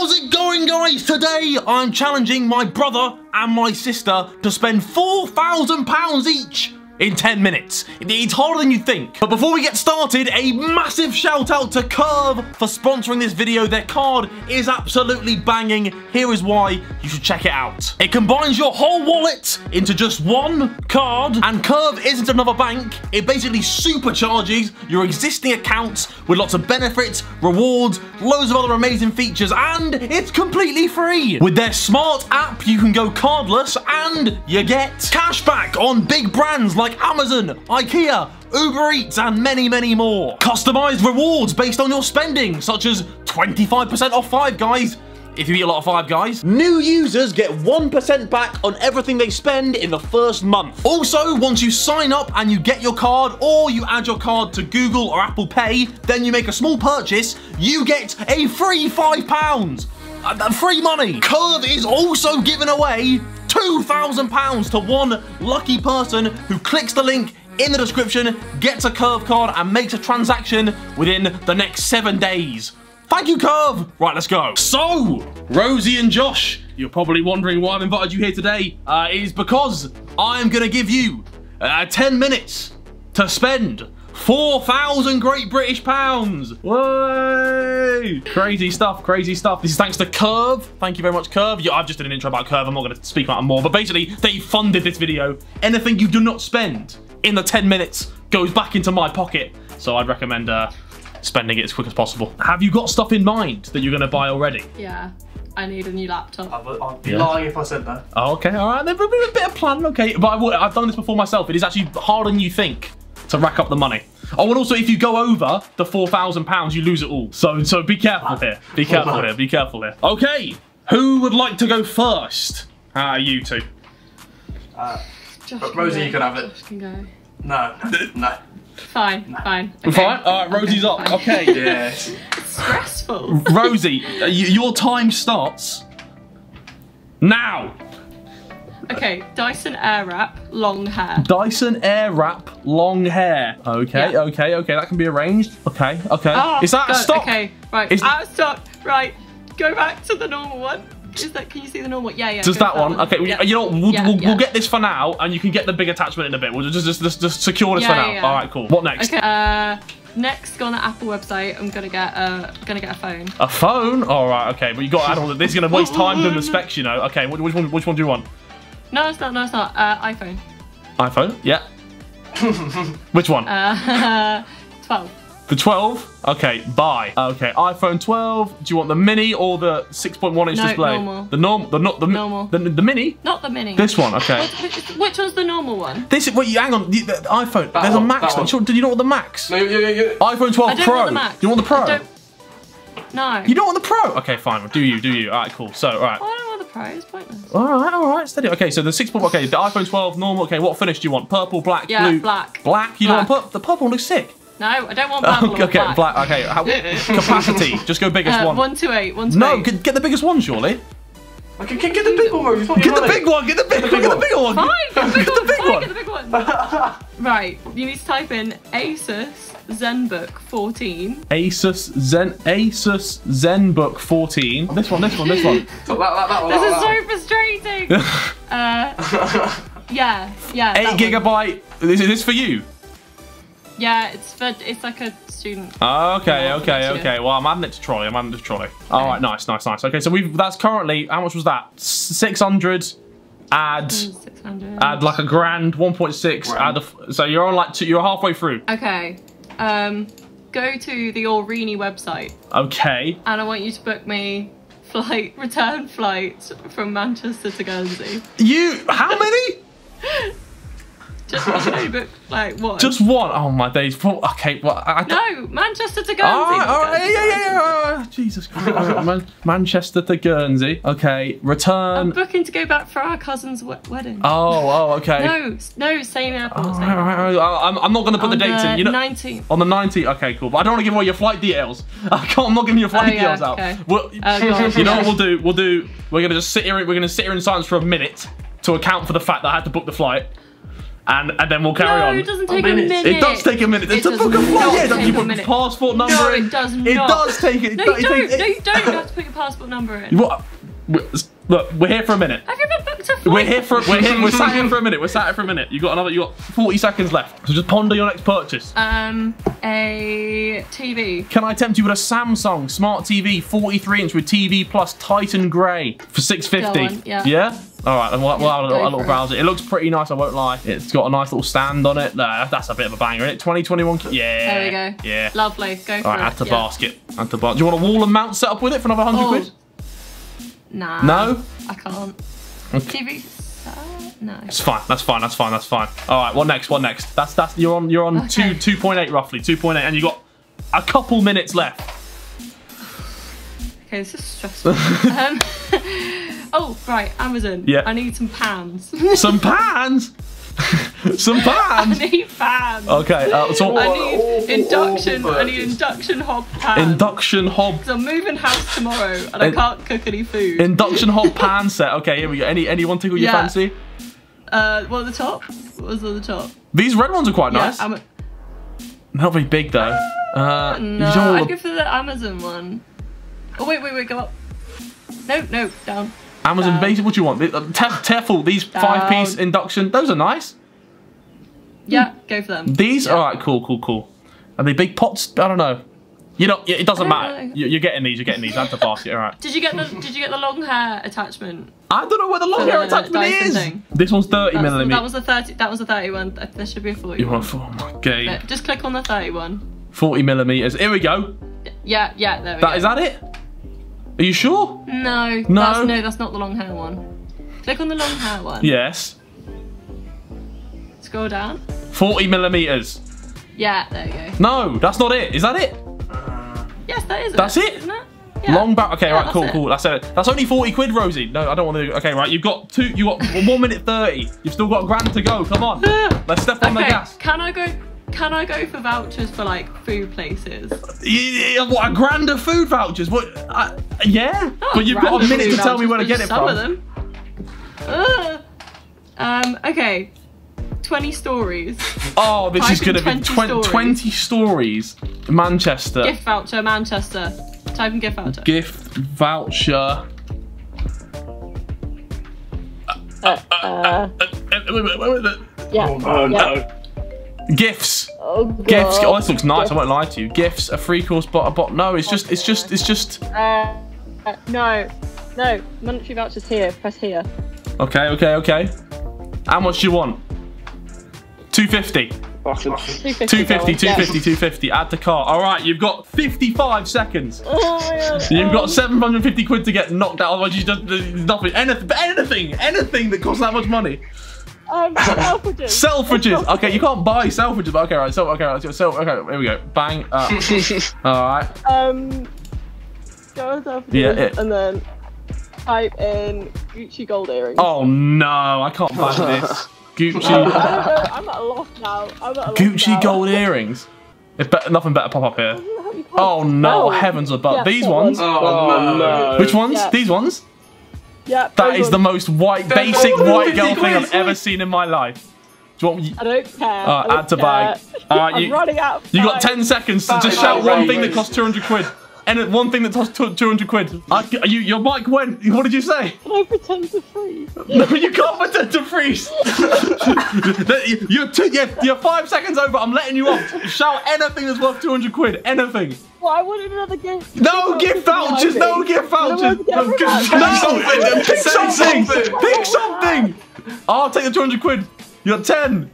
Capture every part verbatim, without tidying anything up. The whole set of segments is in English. How's it going, guys? Today I'm challenging my brother and my sister to spend four thousand pounds each in ten minutes. It's harder than you think. But before we get started, a massive shout out to Curve for sponsoring this video. Their card is absolutely banging. Here is why you should check it out. It combines your whole wallet into just one card, and Curve isn't another bank. It basically supercharges your existing accounts with lots of benefits, rewards, loads of other amazing features, and it's completely free. With their smart app, you can go cardless and you get cash back on big brands like Amazon, IKEA, Uber Eats, and many, many more. Customized rewards based on your spending, such as twenty-five percent off Five Guys, if you eat a lot of Five Guys. New users get one percent back on everything they spend in the first month. Also, once you sign up and you get your card, or you add your card to Google or Apple Pay, then you make a small purchase, you get a free five pounds. Uh, free money. Curve is also giving away two thousand pounds to one lucky person who clicks the link in the description, gets a Curve card, and makes a transaction within the next seven days. Thank you, Curve. Right, let's go. So, Rosie and Josh, you're probably wondering why I've invited you here today. Uh, it is because I'm gonna give you uh, ten minutes to spend four thousand Great British pounds. Whoa! Crazy stuff, crazy stuff. This is thanks to Curve. Thank you very much, Curve. Yeah, I've just done an intro about Curve. I'm not going to speak about it more, but basically, they funded this video. Anything you do not spend in the ten minutes goes back into my pocket. So I'd recommend uh, spending it as quick as possible. Have you got stuff in mind that you're going to buy already? Yeah. I need a new laptop. I'd be yeah. lying if I said that. Oh, okay, all right. There's a bit of plan, okay. But I would, I've done this before myself. It is actually harder than you think to rack up the money. Oh, and also if you go over the four thousand pounds, you lose it all. So so be careful here, be careful here, be careful here. Okay, who would like to go first? Ah, uh, you two. Uh, but Rosie, go. You can have it. Josh can go. No, no, no. Fine, no. fine. Okay. Fine? All right, Rosie's okay, up, fine. Okay. Yes. It's stressful. Rosie, uh, your time starts now. Okay, Dyson Airwrap, long hair. Dyson Airwrap, long hair. Okay, yeah. okay, okay, that can be arranged. Okay, okay. Oh, is that out of stock? Okay, right, it's out of stock. Right, go back to the normal one. Is that, can you see the normal one? Yeah, yeah. Just that one. one. Okay, yeah. you know, we'll, yeah, we'll, yeah. we'll get this for now, and you can get the big attachment in a bit. We'll just, just, just, just secure this yeah, for now. Yeah. All right, cool. What next? Okay, uh, next, on the Apple website, I'm gonna get a gonna get a phone. A phone? All right, okay, but you got to add all this. This is gonna waste time doing the specs, you know. Okay, which one? Which one do you want? No, it's not, no, it's not. Uh, iPhone. iPhone? Yeah. Which one? Uh, twelve. The twelve? Okay, buy. Okay, iPhone twelve. Do you want the mini or the six point one inch no, display? Normal. The normal. The not the normal. The, the mini? Not the mini. This one. Okay. Which, which, which one's the normal one? This. Wait, hang on. The, the iPhone. That There's one, a Max. One. One. Do you know what the Max? No, you, you, you. iPhone twelve I don't Pro. Want the Max. Do you want the Pro? I don't... No. You don't want the Pro? Okay, fine. Do you? Do you? All right, cool. So, all right. Well, it's pointless. Alright, alright, steady. Okay, so the six point one, okay, the iPhone twelve, normal, okay, what finish do you want? Purple, black, yeah, blue? black. Black? You black. don't want purple? The purple looks sick. No, I don't want purple okay, or black. Okay, black, okay. How, capacity, just go biggest uh, one. one two eight, one two eight. No, get, get the biggest one, surely. I can, can get the big one. Get the big one, get the big one, get the big one. Fine, get the big one, big one. Fine, get the big one. Right, you need to type in Asus ZenBook fourteen. Asus Zen Asus ZenBook fourteen. This one, this one, this one. that, that, that one this that, is that. so frustrating. uh, yeah, yeah. Eight gigabyte. Is this for you? Yeah, it's for it's like a student. Okay, okay, okay. Well, I'm adding it to trolley. I'm adding it to trolley. Okay. All right, nice, nice, nice. Okay, so we've that's currently how much was that? Six hundred. Add, six hundred. Add like a grand, one point six. Add a, so you're on like two, you're halfway through. Okay, um, go to the Orini website. Okay. And I want you to book me flight return flight from Manchester to Guernsey. You how many? Just one, book, like one. Just one. Oh my days. Well, okay. Well, I, I no, Manchester to Guernsey. All right, all right, yeah, yeah, yeah. Oh, Jesus Christ. Right, man, Manchester to Guernsey. Okay, return. I'm booking to go back for our cousin's we wedding. Oh, oh, okay. no, no, same airport. Oh, same all right, all right, I'm, I'm not going to put on the dates in. You know, nineteenth. On the nineteenth. Okay, cool. But I don't want to give away your flight details. I can't. I'm not giving your flight oh, yeah, details okay. out. We'll, uh, you know what we'll do? We'll do. We're going to just sit here. We're going to sit here in silence for a minute to account for the fact that I had to book the flight. and, and then we'll carry no, on. It doesn't take a, a minute. It does take a minute. It's it a book of flight. Yeah, don't you put your passport number no, in? No, it does not. It does take it. No, you it don't. Takes, no, you don't have to put your passport number in. What? Look, we're here for a minute. Have you ever booked a flight? We're here for we're, here, we're sat here for a minute. We're sat here for a minute. You got another. You got forty seconds left. So just ponder your next purchase. Um, a T V. Can I tempt you with a Samsung Smart T V, forty-three inch with T V Plus Titan Grey for six fifty? Yeah. Yeah. All right, then we'll, we'll have a little, a little browse. It. it looks pretty nice. I won't lie. It's got a nice little stand on it. No, that's a bit of a banger, isn't it? twenty twenty-one. Yeah. There we go. Yeah. Lovely. Go for All right, it. Add to yeah. basket. Add to basket. Do you want a wall and mount set up with it for another hundred oh. quid? Nah. No? I can't. Okay. T V uh, no. It's fine, that's fine, that's fine, that's fine. Alright, what next? What next? That's that's you're on you're on okay. two two point eight roughly, two point eight, and you got a couple minutes left. Okay, this is stressful. um, oh right, Amazon. Yeah. I need some pans. Some pans? Some pans. I need pans. Okay. Uh, so I need oh, induction. Oh, oh, oh. I need induction hob pan. Induction hob. So I'm moving house tomorrow, and In I can't cook any food. Induction hob pan set. Okay, here we go. Any anyone tickle your yeah. fancy? Uh, what at the top? What was on the top? These red ones are quite yeah, nice. Am Not very big though. Uh, no, I'd go for the Amazon one. Oh wait, wait, wait, go up. No, no, down. Amazon um, basic, what do you want? Tef Tefal, these down. five piece induction, those are nice. Yeah, go for them. These? Yeah. Alright, cool, cool, cool. Are they big pots? I don't know. You know, it doesn't matter. You, you're getting these, you're getting these. I have to basket, alright. Did you get the Did you get the long hair attachment? I don't know where the long hair attachment is. Thing. This one's thirty millimeter. That was the thirty. That was the thirty-one. There should be a forty. You want a forty? Oh my god. Just click on the thirty-one. forty millimeters. Here we go. Yeah, yeah. There we that, go. Is that it? Are you sure? No. No. That's, no, that's not the long hair one. Click on the long hair one. Yes. Scroll down. forty millimeters. Yeah, there you go. No, that's not it. Is that it? Yes, that is. That's it. it? Isn't it? Yeah. Long back. Okay, yeah, right, that's cool, it. cool. That's it. That's only forty quid, Rosie. No, I don't want to. Okay, right. You've got two. You got one minute thirty. You've still got a grand to go. Come on. Let's step on okay, the gas. Can I go? Can I go for vouchers for like food places? Yeah, what a grand of food vouchers. What? Uh, yeah. Not but you've got a minute to tell me where to get it from. Some of them. Uh, um. Okay. twenty stories. Oh, this Type is gonna be twenty stories. Manchester. Gift voucher, Manchester. Type in gift voucher. Gift voucher. Uh, uh, uh, uh, uh, yeah. Oh no. Yeah. Gifts. Oh, gifts. Oh, this looks nice. Gifts. I won't lie to you. Gifts. A free course, but a bot. No, it's just, it's just, it's just. Uh, uh, no, no. Monetary vouchers here. Press here. Okay, okay, okay. How much do you want? two fifty. two fifty, two fifty, two fifty, two fifty, add to cart. All right, you've got fifty-five seconds. Oh my God. You've got seven hundred fifty quid to get knocked out, otherwise you just, there's nothing, anything, anything, anything that costs that much money. Um, Selfridges. Selfridges. Okay, you can't buy Selfridges, but okay, right, so, okay, right, so, so, okay, here we go. Bang, up. All right. Um, go on Selfridges, yeah, it. and then type in Gucci gold earrings. Oh no, I can't buy this. Gucci. I I'm at a loss now. I'm at a Gucci loss now. gold earrings. It's be nothing better pop up here. Oh no! Heavens above. Yeah, these ones. One. Oh, oh no. Which ones? Yeah. These ones. Yeah. That is ones. the most white, basic white girl thing I've ever seen in my life. Do you want me? I don't care. Uh, I don't add to care. bag. All right, I'm you, running out. Of you got ten seconds to just shout one thing that costs two hundred quid. And one thing that costs two hundred quid. I, you, your mic went. What did you say? Can I pretend to freeze? No, you can't pretend to freeze. you're, two, you're, you're five seconds over. I'm letting you off. Shout anything that's worth two hundred quid. Anything. Well, I wanted another gift. No gift vouchers. No gift vouchers. No, gift vouchers. no, no. Pick something. Pick something. I'll take the two hundred quid. You're ten,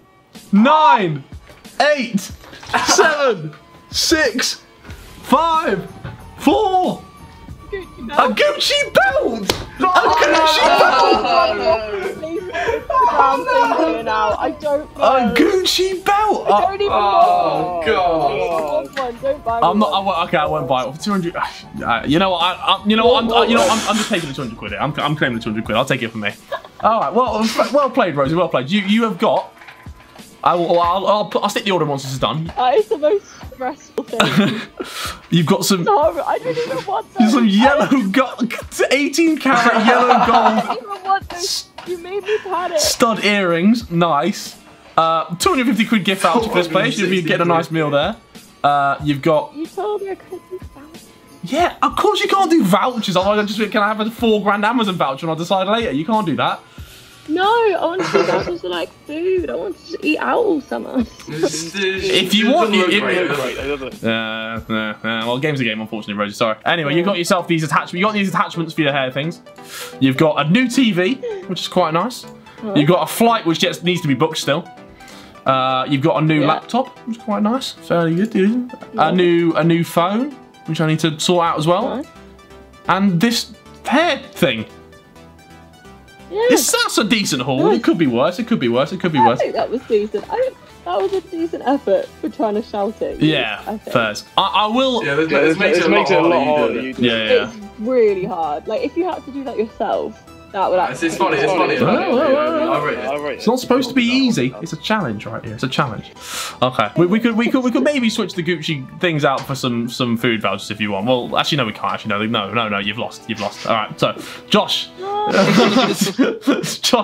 nine, eight, seven, six, five. Four! Gucci belt. A Gucci belt! No, a Gucci belt! A Gucci belt! I don't even oh, want God. One. One. Don't buy I'm not, I, okay, I won't buy it. For two hundred. Uh, you know what? I, I, you know what? I'm, I, you know, I'm, I'm just taking the two hundred quid here. I'm, I'm claiming the two hundred quid. I'll take it for me. Alright, well, well played, Rosie. Well played. You, you have got. I will, I'll, I'll, I'll stick the order once this is done. That is the most stressful thing. You've got some. No, I don't even want those. Some yellow gold, eighteen karat yellow gold. I don't even want those. You made me panic. Stud earrings, nice. Uh, two hundred fifty quid gift voucher for this place. If you get a nice meal there. Uh, you've got. You told me I couldn't do vouchers. Yeah, of course you can't do vouchers. Otherwise, I just can I have a four grand Amazon voucher and I'll decide later. You can't do that. No, I want to do vouchers for like food. I want to just eat out all summer. If you want, you. Yeah, yeah, well, game's a game, unfortunately, Rosie. Sorry. Anyway, you've got yourself these attachments. You got these attachments for your hair things. You've got a new T V, which is quite nice. Huh? You've got a flight, which gets, needs to be booked still. Uh, you've got a new yeah. laptop, which is quite nice. Fairly good, dude. Yeah. A new, a new phone, which I need to sort out as well. Nice. And this hair thing. Yeah. This, that's a decent haul. Nice. It could be worse. It could be worse. It could be I worse. I think that was decent. I, that was a decent effort for trying to shout it. Yeah, I first. I, I will. Yeah, this, yeah, this, this makes, it makes it a lot harder. Yeah, yeah. It's really hard. Like if you had to do that yourself, that would actually. It's funny. It's funny. It's not supposed to be easy. It's a challenge, right here. It's a challenge. Okay, we, we could we could we could maybe switch the Gucci things out for some some food vouchers if you want. Well, actually, no, we can't. Actually, no, no, no, no. You've lost. You've lost. All right, so Josh. Josh,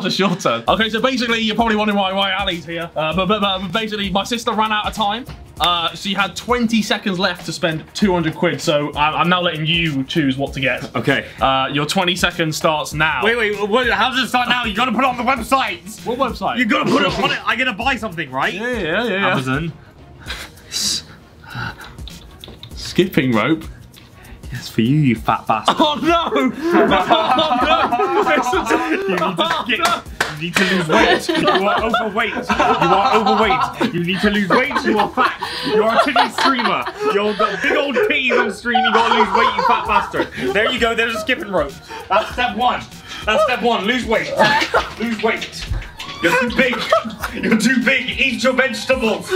it's your turn. Okay, so basically, you're probably wondering why, why Ali's here. Uh, but, but, but basically, my sister ran out of time. Uh, she had twenty seconds left to spend two hundred quid. So I'm, I'm now letting you choose what to get. Okay. Uh, your twenty seconds starts now. Wait, wait, wait, how does it start now? You gotta put it on the website. What website? You gotta put it on it. I gotta buy something, right? Yeah, yeah, yeah. Amazon. Skipping rope. It's for you, you fat bastard. Oh no! Oh no! You need to get, you need to lose weight. You are overweight. You are overweight. You need to lose weight. You are fat. You are a titty streamer. You've got big old titties on stream. You gotta lose weight, you fat bastard. There you go. There's a skipping rope. That's step one. That's step one. Lose weight. Lose weight. You're too big. You're too big. Eat your vegetables.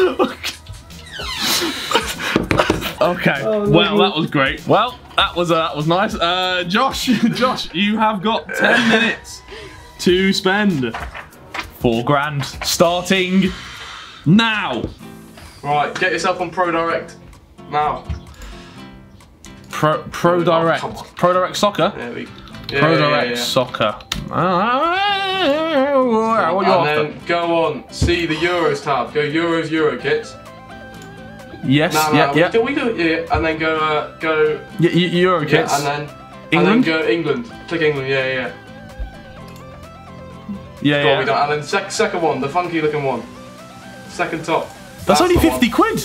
Okay. Oh, well, that was great. Well, that was uh, that was nice. Uh, Josh, Josh, you have got ten minutes to spend. Four grand, starting now. Right, get yourself on Pro Direct now. Pro Pro Direct. Oh, Pro Direct Soccer. There we go. Yeah, Pro yeah, Direct yeah, yeah. Soccer. Oh, what and then after? Go on, see the Euros tab. Go Euros Euro kits. Yes. No, no, yeah, we yeah. Do, we do it, yeah, and then go, uh, go. Yeah, Euro kits. Yeah, and then England. And then go England. Click England. Yeah, yeah. Yeah, God, yeah. We don't. And then sec second one, the funky looking one. Second top. That's, That's only fifty one. quid.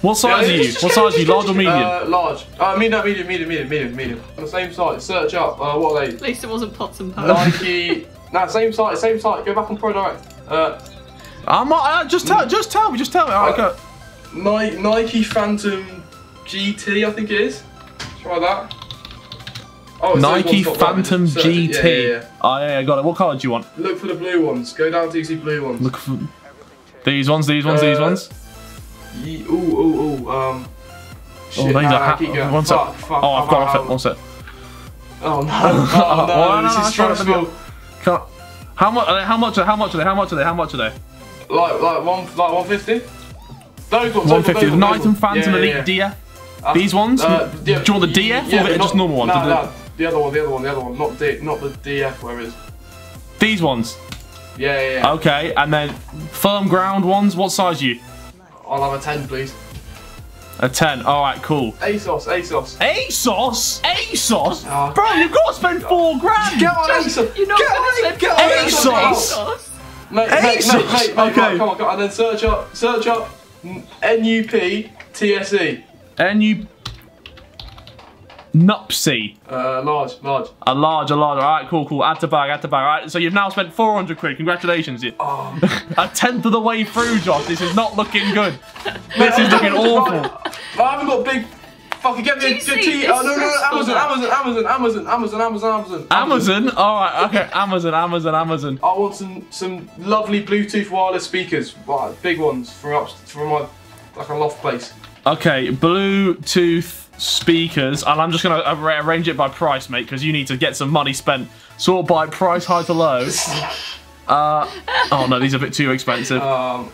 What size yeah, are you? What size are you? Large or medium? Uh, large. Uh, medium, medium, medium, medium, medium, medium. On the same site. Search up. Uh, what are they? At least it wasn't pots and pans. Nike. No, same site. Same site. Go back on Pro Direct. Uh, I'm not. Uh, just tell. Just tell me. Just tell me. All right, go. Nike Phantom G T, I think it is. Try that. Oh, Nike Phantom G T. Yeah, yeah, yeah. Oh, yeah, I got it. What colour do you want? Look for the blue ones. Go down to the blue ones. Look for these ones, these ones, uh, these ones. Ye ooh, ooh, ooh. Um, shit. Oh, these nah, are nah, one fuck, fuck, oh, I've I'm got off it. One sec. Oh, no. Oh, no. Well, this no, is stressful. Can't... How much are they? How much are they? How much are they? How much are they? How much are they? Like, like, one, like one fifty? Those ones, one fifty. The Knight and Phantom yeah, Elite yeah. D F. Uh, These ones? Uh, yeah, do you want the D F yeah, or not, just normal ones? No, nah, nah, the other one, the other one, the other one. Not D, not the D F, where it is. These ones? Yeah, yeah, yeah. Okay, and then firm ground ones, what size are you? I'll have a ten, please. A ten, alright, cool. ASOS, ASOS. ASOS? ASOS? Oh. Bro, you've got to spend four grand. Get on ASOS. You're not going to spend ASOS. Mate, ASOS. Mate, mate, mate, mate, okay. Come on, come on, and then search up, search up. N U P T S E. N U... Nupsy. Uh, large, large. A large, a large. All right, cool, cool. Add to bag, add to bag. All right, so you've now spent four hundred quid. Congratulations. Oh. A tenth of the way through, Josh. This is not looking good. This is looking awful. I haven't got big... Fucking get me a T... Oh, no, no, no. Amazon, Amazon, Amazon, Amazon, Amazon, Amazon, Amazon. Amazon? All right, okay. Amazon, Amazon, Amazon. I want some some lovely Bluetooth wireless speakers. Right, big ones for up for my like a loft place. Okay, Bluetooth speakers, and I'm just gonna arrange it by price, mate, because you need to get some money spent. Sort by price, high to low. uh, oh no, these are a bit too expensive. Um,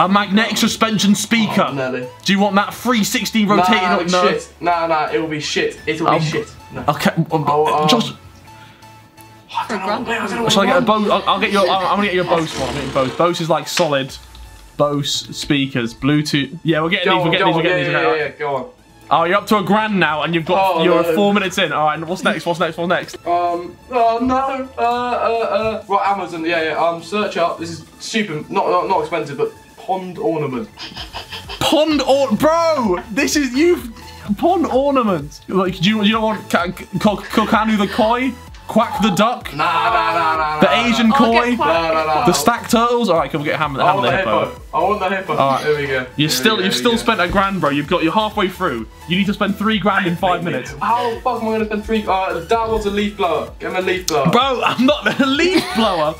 A magnetic suspension speaker. Oh, no. Do you want that three sixty rotating nah, up? No, shit. Nah, nah, it'll be shit. It'll um, be shit. No. Okay, um, oh, um, Josh. I for a grand. Shall I get a Bose? I'll, I'll get your. I'm gonna get your Bose one. I'm getting Bose. Bose is like solid. Bose speakers, Bluetooth. Yeah, we're getting go these. We're getting these. We're getting these. Yeah, yeah, yeah, go on. Oh, you're up to a grand now, and you've got. Oh, you're no. four minutes in. All right, what's next? What's next? What's next? Um. Oh no. Uh. Uh. uh. Right, Amazon. Yeah, yeah. Um. Search up. This is stupid. Not. Not. Not expensive, but pond ornament. Pond or bro. This is you've. Pond ornament. Like, do you, you don't want Kokanu the koi? Quack the duck? Nah, nah, nah, nah. The Asian koi? Nah, nah, nah. The stack turtles? Alright, can we get a ham and the hippo? I want the hippo. Alright, here we go. You've still, you've still spent a grand, bro. You've got, you're halfway through. You need to spend three grand in five minutes. How the fuck am I gonna spend three? Uh, that was a leaf blower. Give him a leaf blower. Bro, I'm not a leaf blower.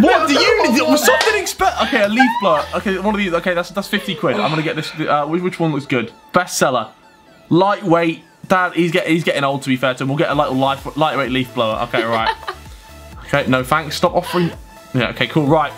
What do you need? Was something expect? Okay, a leaf blower. Okay, one of these. Okay, that's that's fifty quid. I'm gonna get this. Uh, which one looks good? Bestseller, lightweight. Dad, he's get he's getting old. To be fair to him, we'll get a little light, lightweight leaf blower. Okay, right. Okay, no thanks. Stop offering. Yeah. Okay, cool. Right.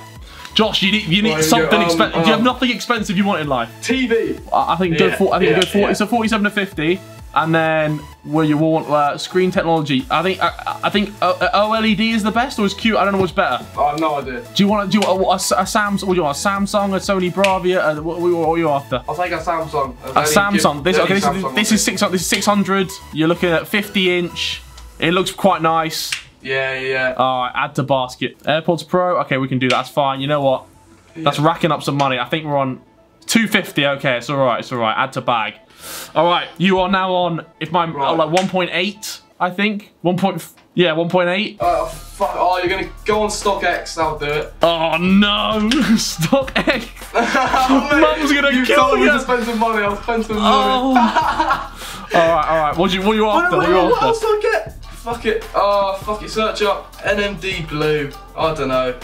Josh, you need you need well, something um, expensive. Um, you have nothing expensive you want in life. T V. I think yeah, go for. I think yeah, go for. Yeah. So forty-seven to fifty. And then, will you want uh, screen technology? I think I, I think OLED is the best, or is Q? I don't know what's better. I have no idea. Do you want to do a, a, a Samsung? What do you want? A Samsung, a Sony Bravia? A, what, what are you after? I'll take a Samsung. A, a Samsung. This, okay, this, Samsung. This is six. This is six hundred. You're looking at fifty inch. It looks quite nice. Yeah, yeah. All right, add to basket. AirPods Pro. Okay, we can do that. That's fine. You know what? Yeah. That's racking up some money. I think we're on two fifty. Okay, it's all right. It's all right. Add to bag. All right, you are now on. If my right. uh, like one point eight, I think one point. Yeah, one point eight. Oh fuck! Oh, you're gonna go on Stock X. That'll do it. Oh no, Stock X. Mum's gonna you kill you. I'll spend some money. I'll spend some money. Oh. all right, all right. What do you? What are you after? What, what, what, what else do I get? Fuck it. Oh fuck it. Search up N M D Blue. I don't know.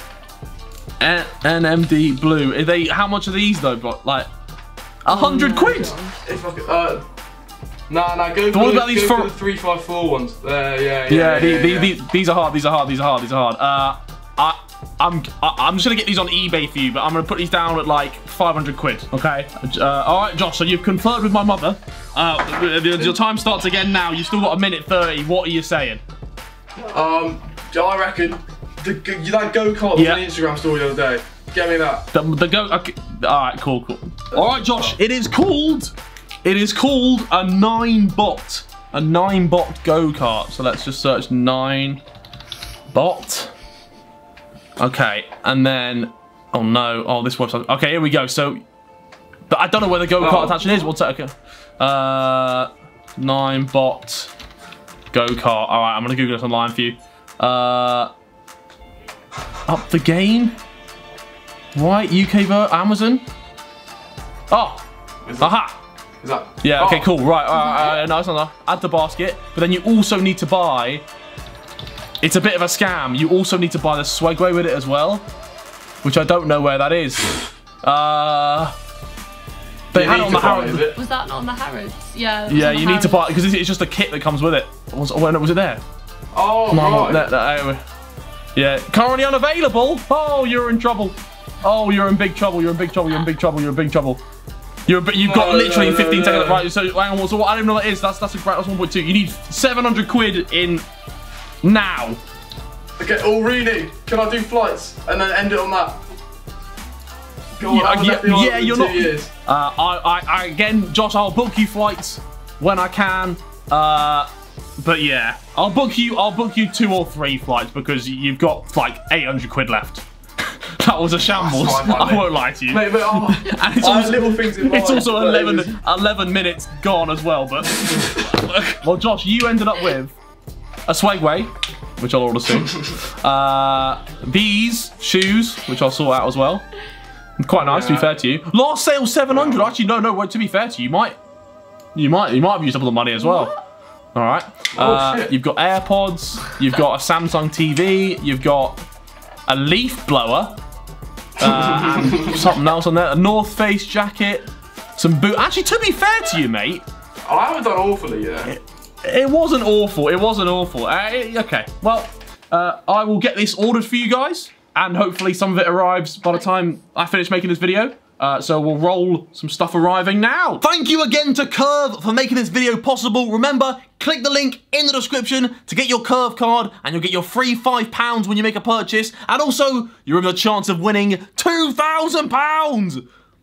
N NMD Blue. Are they? How much are these though? But like. A hundred quid. If I could, uh, nah, nah. Go for the three five four ones. Uh, yeah, yeah. Yeah, yeah, the, yeah, the, yeah. The, these are hard. These are hard. These are hard. These are hard. Uh, I, I'm, I, I'm just gonna get these on eBay for you, but I'm gonna put these down at like five hundred quid. Okay. Uh, all right, Josh. So you've conferred with my mother. Uh, your time starts again now. You've still got a minute thirty. What are you saying? Um, I reckon the, that go kart was yeah. an Instagram story the other day. Get me that. The, the go. Okay. All right, cool, cool. All right, Josh. It is called. It is called a Ninebot. A Ninebot go kart. So let's just search Ninebot. Okay, and then. Oh no. Oh, this website. Okay, here we go. So, I don't know where the go kart oh. attachment is. What's that? Okay. Uh, Ninebot go kart. All right, I'm gonna Google this online for you. Uh, up the game. Right, U K vote, Amazon. Oh, is that, aha. Is that? Yeah. Oh. Okay. Cool. Right. Uh, uh, no, it's not enough. Add the basket, but then you also need to buy. It's a bit of a scam. You also need to buy the Swagway with it as well, which I don't know where that is. uh, they had it on the Harrods. Was that not on the Harrods? Yeah. Yeah, you need to buy it because it's just a kit that comes with it. Was, was it there? Oh no. Right. Anyway. Yeah. Currently unavailable. Oh, you're in trouble. Oh, you're in big trouble, you're in big trouble, you're in big trouble, you're in big trouble. You're a, you've got no, literally no, no, fifteen no, seconds, no. Right? So, hang on, so what, I don't know what that is, that's, that's, a, that's one point two. You need seven hundred quid in now. Okay, all really, can I do flights and then end it on that? God, yeah, I yeah, yeah you're not. Uh, I, I, I, again, Josh, I'll book you flights when I can. Uh, but yeah, I'll book you, I'll book you two or three flights because you've got like eight hundred quid left. That was a shambles. Fine, I won't lie to you. Mate, but, oh, and it's, also, little things in it's also eleven, eleven minutes gone as well. But well, Josh, you ended up with a Swagway, which I'll order soon. Uh, these shoes, which I'll sort out as well. Quite nice, yeah. To be fair to you. Last sale seven hundred. Actually, no, no. To be fair to you, you might, you might, you might have used up all the money as well. What? All right. Oh, uh, you've got AirPods. You've got a Samsung T V. You've got a leaf blower. Uh, and something else on there, a North Face jacket, some boot. Actually, to be fair to you, mate, I haven't done awfully yet. It, it wasn't awful. It wasn't awful. Uh, it, okay, well, uh, I will get this ordered for you guys, and hopefully some of it arrives by the time I finish making this video. Uh, so we'll roll some stuff arriving now. Thank you again to Curve for making this video possible. Remember, Click the link in the description to get your Curve card and you'll get your free five pounds when you make a purchase. And also, you're in the chance of winning two thousand pounds!